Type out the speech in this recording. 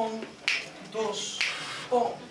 on, dos, on.